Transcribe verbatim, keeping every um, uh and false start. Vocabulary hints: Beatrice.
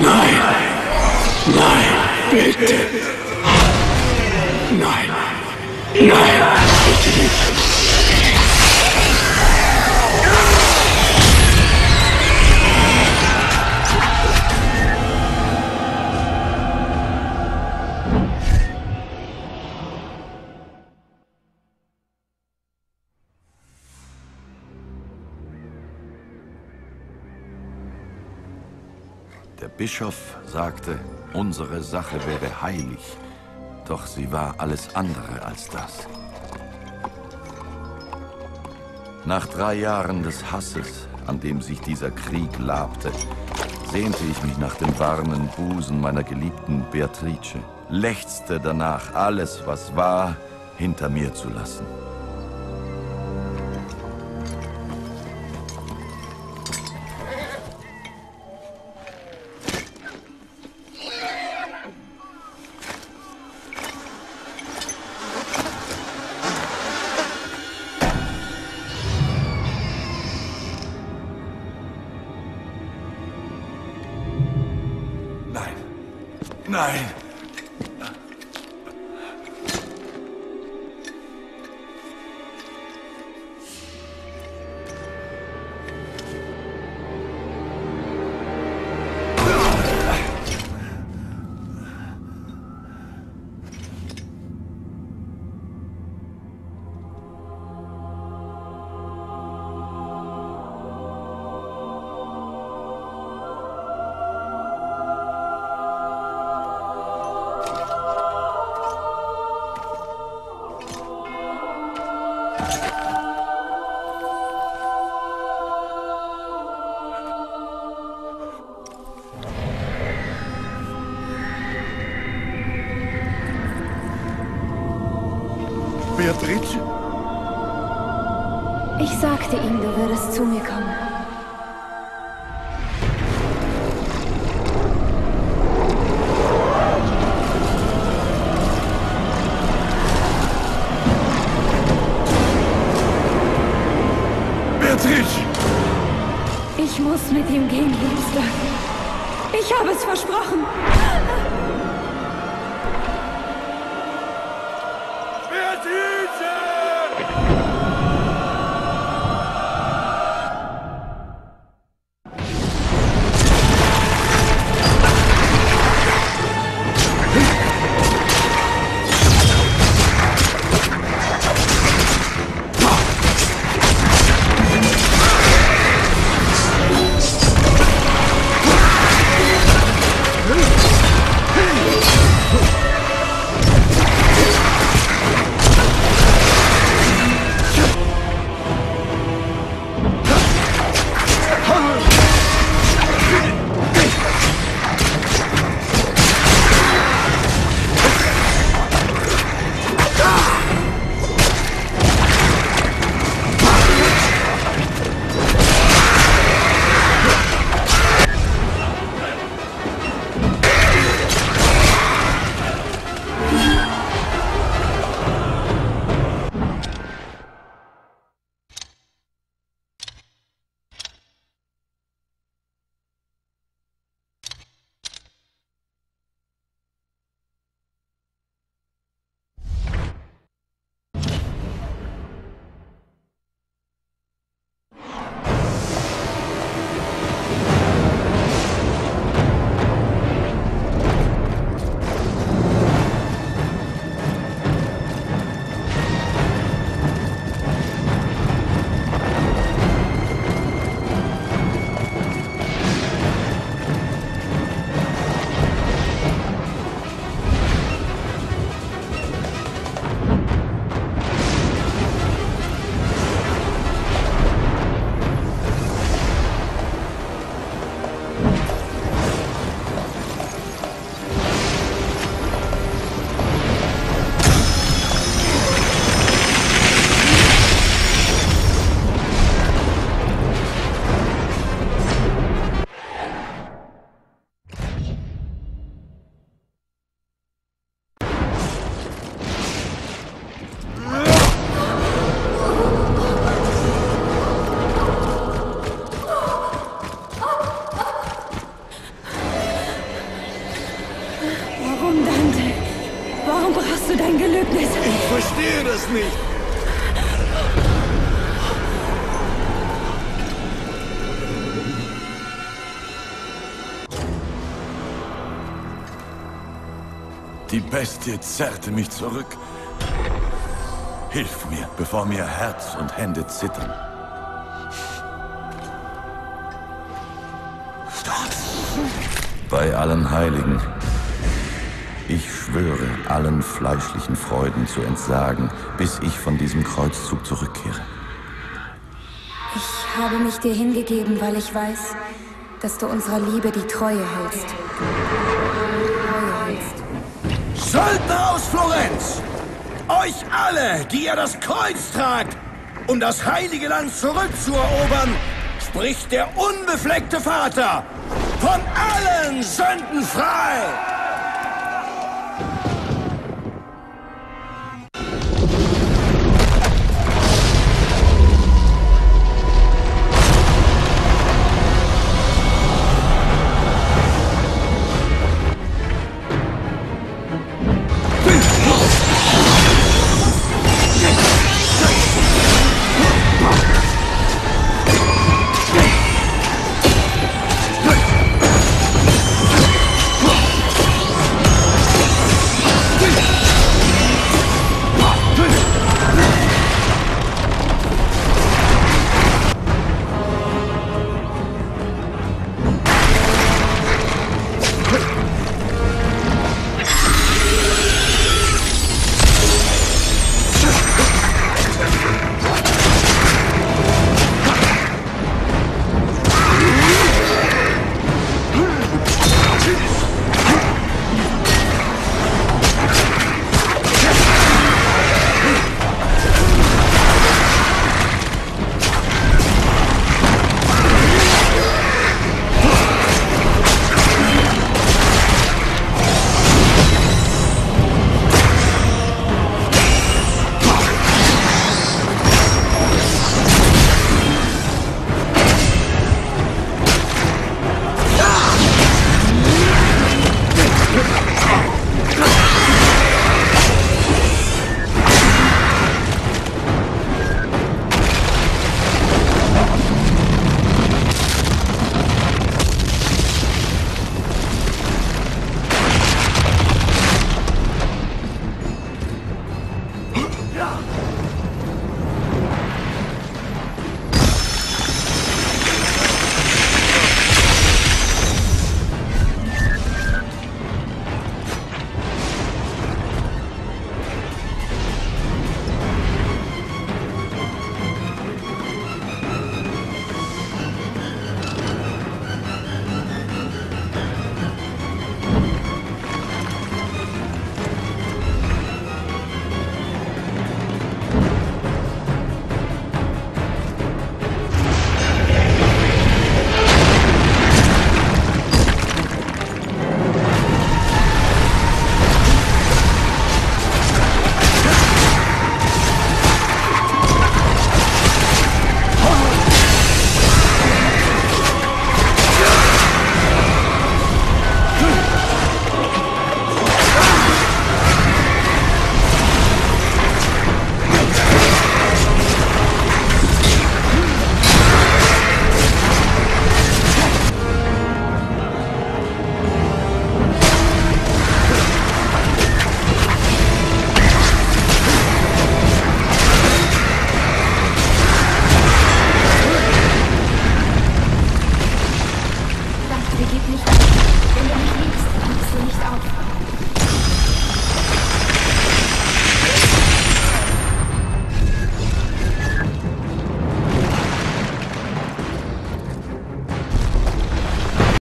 Nein, nein, bitte. Nein, nein, bitte nicht. Der Bischof sagte, unsere Sache wäre heilig, doch sie war alles andere als das. Nach drei Jahren des Hasses, an dem sich dieser Krieg labte, sehnte ich mich nach dem warmen Busen meiner geliebten Beatrice, lechzte danach, alles, was war, hinter mir zu lassen. Nein! Beatrice? Ich sagte ihm, du würdest zu mir kommen. Beatrice! Ich muss mit ihm gehen, Liebster. Ich habe es versprochen. Die Bestie zerrte mich zurück. Hilf mir, bevor mir Herz und Hände zittern. Bei allen Heiligen, ich schwöre, allen fleischlichen Freuden zu entsagen, bis ich von diesem Kreuzzug zurückkehre. Ich habe mich dir hingegeben, weil ich weiß, dass du unserer Liebe die Treue hältst. Söldner aus Florenz! Euch alle, die ihr das Kreuz tragt, um das heilige Land zurückzuerobern, spricht der unbefleckte Vater, von allen Sünden frei!